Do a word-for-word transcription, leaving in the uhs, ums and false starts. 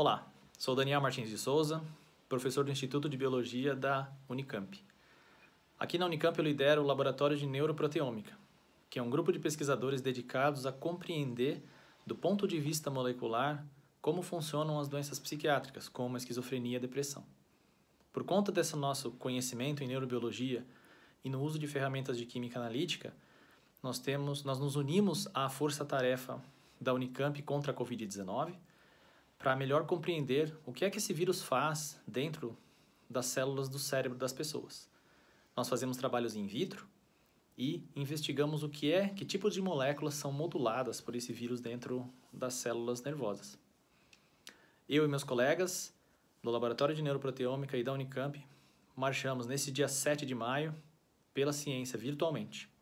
Olá, sou Daniel Martins de Souza, professor do Instituto de Biologia da Unicamp. Aqui na Unicamp eu lidero o Laboratório de Neuroproteômica, que é um grupo de pesquisadores dedicados a compreender, do ponto de vista molecular, como funcionam as doenças psiquiátrias, como a esquizofrenia e a depressão. Por conta desse nosso conhecimento em neurobiologia e no uso de ferramentas de química analítica, nós, temos, nós nos unimos à força-tarefa da Unicamp contra a covid dezenove, para melhor compreender o que é que esse vírus faz dentro das células do cérebro das pessoas. Nós fazemos trabalhos in vitro e investigamos o que é, que tipos de moléculas são moduladas por esse vírus dentro das células nervosas. Eu e meus colegas do Laboratório de Neuroproteômica e da Unicamp marchamos nesse dia sete de maio pela ciência virtualmente.